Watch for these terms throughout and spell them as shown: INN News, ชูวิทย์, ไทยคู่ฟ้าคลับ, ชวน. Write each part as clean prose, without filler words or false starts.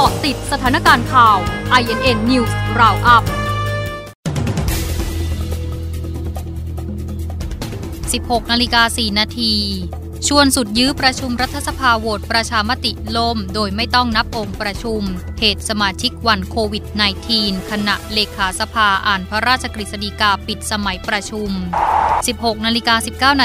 กาะติดสถานการณ์ข่าว INN News Roundup 16:04 น.ชวนสุดยื้อประชุมรัฐสภาโหวตประชามติล่มโดยไม่ต้องนับองค์ประชุมเหตุสมาชิกวันโควิด -19 ขณะเลขาสภาอ่านพระราชกฤษฎีกาปิดสมัยประชุม 16:19 น.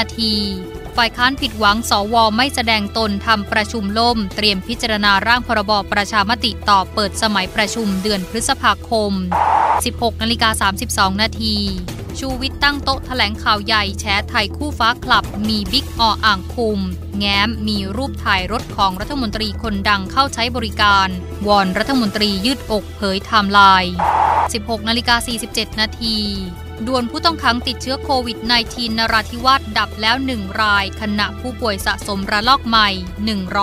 ฝ่ายค้านผิดหวังสว.ไม่แสดงตนทำประชุมล่มเตรียมพิจารณาร่างพรบ.ประชามติต่อเปิดสมัยประชุมเดือนพฤษภาคม 16:32 น.ชูวิทย์ตั้งโต๊ะแถลงข่าวใหญ่แฉไทยคู่ฟ้าคลับมีบิ๊กอ.อ่างคุมแง้มมีรูปถ่ายรถของรัฐมนตรีคนดังเข้าใช้บริการวอนรัฐมนตรียืดอกเผยไทม์ไลน์ 16:47 น.ดวลผู้ต้องขังติดเชื้อโควิด -19 นราธิวาสดับแล้ว1รายขณะผู้ป่วยสะสมระลอกใหม่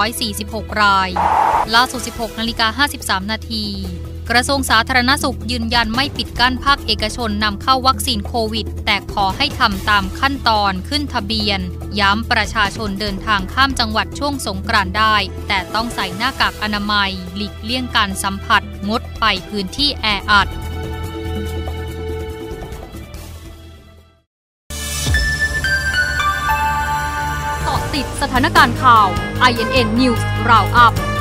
146รายล่าสุด 16:53 น.กระทรวงสาธารณสุขยืนยันไม่ปิดกั้นภาคเอกชนนำเข้าวัคซีนโควิดแต่ขอให้ทำตามขั้นตอนขึ้นทะเบียนย้ำประชาชนเดินทางข้ามจังหวัดช่วงสงกรานต์ได้แต่ต้องใส่หน้ากากอนามัยหลีกเลี่ยงการสัมผัสงดไปพื้นที่แออัดเกาะติดสถานการณ์ข่าว INN News Roundup